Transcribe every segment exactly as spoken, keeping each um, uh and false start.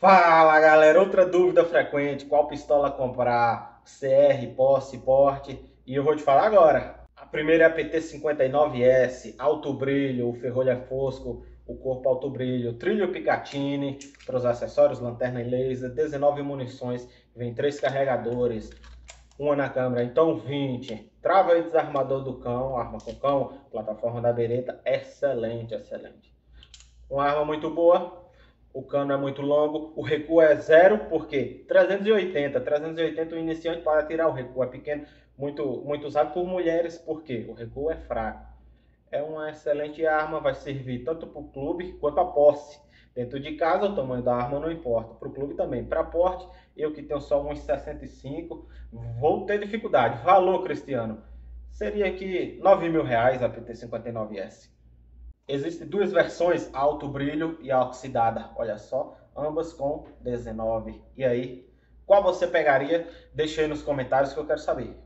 Fala galera, outra dúvida frequente, qual pistola comprar, C R, posse, porte, e eu vou te falar agora. A primeira é a P T cinquenta e nove S, alto brilho, o ferrolho é fosco, o corpo alto brilho, trilho Picatinny, para os acessórios, lanterna e laser, dezenove munições, vem três carregadores, uma na câmera, então vinte, trava e desarmador do cão, arma com cão, plataforma da bereta, excelente, excelente. Uma arma muito boa. O cano é muito longo, o recuo é zero, porque trezentos e oitenta, trezentos e oitenta o iniciante para tirar o recuo é pequeno, muito, muito usado por mulheres, porque o recuo é fraco. É uma excelente arma, vai servir tanto para o clube quanto para posse. Dentro de casa o tamanho da arma não importa, para o clube também. Para porte, eu que tenho só um sessenta e cinco, vou ter dificuldade. Valor, Cristiano, seria aqui nove mil reais a P T cinquenta e nove S. Existem duas versões, a alto brilho e a oxidada, olha só, ambas com dezenove. E aí, qual você pegaria? Deixa aí nos comentários que eu quero saber.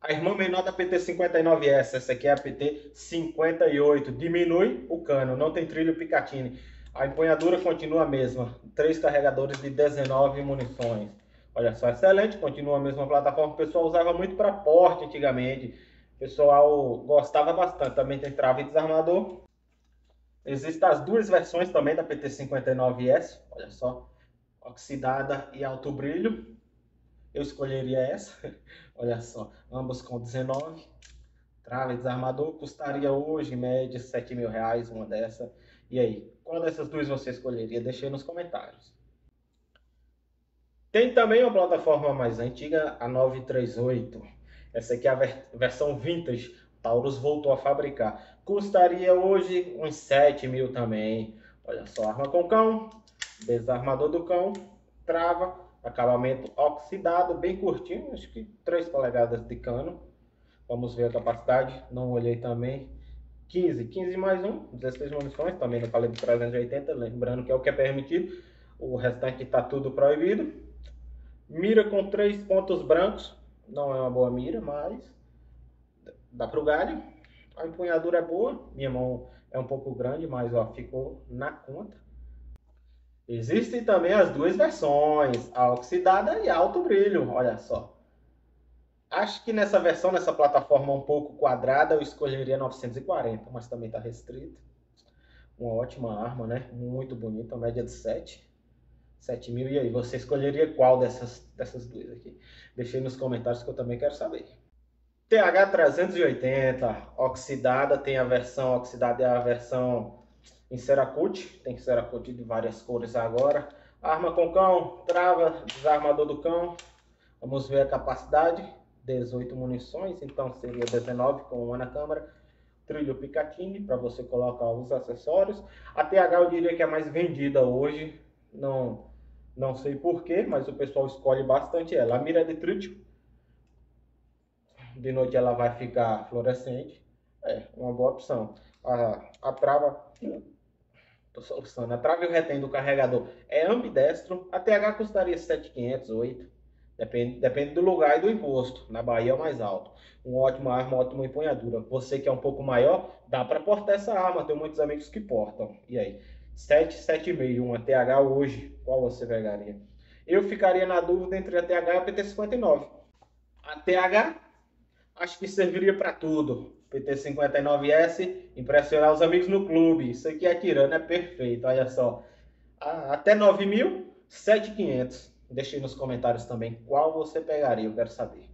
A irmã menor da P T cinquenta e nove S, essa aqui é a P T cinquenta e oito, diminui o cano, não tem trilho Picatinny. A empunhadura continua a mesma, três carregadores de dezenove munições. Olha só, excelente, continua a mesma plataforma, o pessoal usava muito para porte antigamente. O pessoal gostava bastante, também tem trava e desarmador. Existem as duas versões também da P T cinquenta e nove S, olha só, oxidada e alto brilho. Eu escolheria essa, olha só, ambas com dezenove, trava e desarmador, custaria hoje em média sete mil reais uma dessa. E aí, qual dessas duas você escolheria? Deixa aí nos comentários. Tem também uma plataforma mais antiga, a nove três oito. Essa aqui é a versão vintage, Taurus voltou a fabricar. Custaria hoje uns sete mil também. Olha só, arma com cão, desarmador do cão, trava, acabamento oxidado, bem curtinho, acho que três polegadas de cano. Vamos ver a capacidade, não olhei também. quinze, quinze mais um, dezesseis munições, também não falei de trezentos e oitenta, lembrando que é o que é permitido. O restante está tudo proibido. Mira com três pontos brancos. Não é uma boa mira, mas dá pro galho. A empunhadura é boa. Minha mão é um pouco grande, mas ó, ficou na conta. Existem também as duas versões, a oxidada e a alto brilho. Olha só. Acho que nessa versão, nessa plataforma um pouco quadrada, eu escolheria novecentos e quarenta, mas também está restrito. Uma ótima arma, né? Muito bonita, média de sete. sete mil, e aí, você escolheria qual dessas, dessas duas aqui? Deixei nos comentários que eu também quero saber. T H trezentos e oitenta, oxidada, tem a versão oxidada e a versão em Cerakote, tem Cerakote de várias cores agora. Arma com cão, trava, desarmador do cão, vamos ver a capacidade, dezoito munições, então seria dezenove com uma na câmara. Trilho Picatinny, para você colocar os acessórios. A T H eu diria que é a mais vendida hoje, não... Não sei porquê, mas o pessoal escolhe bastante ela. A mira é de trítio. De noite ela vai ficar fluorescente. É, uma boa opção. A, a trava... Tô solucionando. A trava e o retém do carregador é ambidestro. A T H custaria sete mil e quinhentos, oito mil. Depende, depende do lugar e do imposto. Na Bahia é o mais alto. Uma ótima arma, uma ótima empunhadura. Você que é um pouco maior, dá para portar essa arma. Tem muitos amigos que portam. E aí? sete, sete vírgula cinco, uma T H hoje, qual você pegaria? Eu ficaria na dúvida entre a T H e a P T cinquenta e nove. A T H, acho que serviria para tudo. P T cinquenta e nove S, impressionar os amigos no clube. Isso aqui atirando é perfeito, olha só. Até nove mil, sete mil e quinhentos. Deixe nos comentários também qual você pegaria, eu quero saber.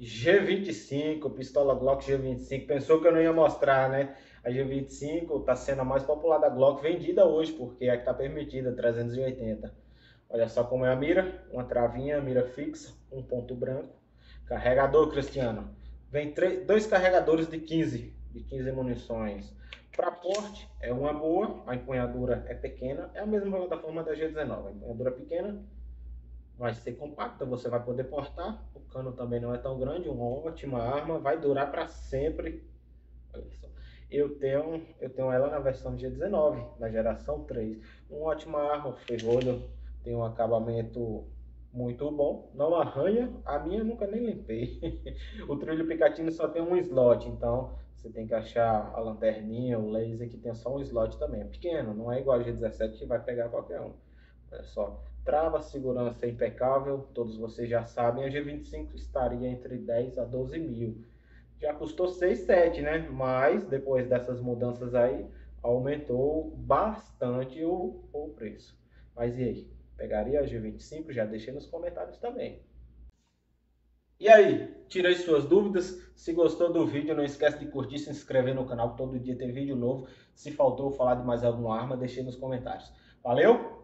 G vinte e cinco, pistola Glock G vinte e cinco, pensou que eu não ia mostrar, né? A G vinte e cinco está sendo a mais popular da Glock, vendida hoje, porque é a que está permitida, trezentos e oitenta. Olha só como é a mira, uma travinha, mira fixa, um ponto branco. Carregador, Cristiano, vem três, dois carregadores de quinze, de quinze munições. Para porte é uma boa, a empunhadura é pequena, é a mesma plataforma da G dezenove, a empunhadura pequena. Vai ser compacta, você vai poder portar. O cano também não é tão grande, uma ótima arma, vai durar para sempre. Olha só. Eu tenho, eu tenho ela na versão G dezenove, na geração três. Uma ótima arma, o ferrolho tem um acabamento muito bom, não arranha, a minha eu nunca nem limpei. O trilho Picatinny só tem um slot, então você tem que achar a lanterninha, o laser que tem só um slot também. É pequeno, não é igual a G dezessete que vai pegar qualquer um. Olha só, trava, segurança impecável, todos vocês já sabem, a G vinte e cinco estaria entre dez a doze mil. Já custou seis, sete, né? Mas depois dessas mudanças aí, aumentou bastante o, o preço. Mas e aí? Pegaria a G vinte e cinco? Já deixei nos comentários também. E aí? Tirei suas dúvidas? Se gostou do vídeo, não esquece de curtir, se inscrever no canal. Todo dia tem vídeo novo. Se faltou falar de mais alguma arma, deixei nos comentários. Valeu!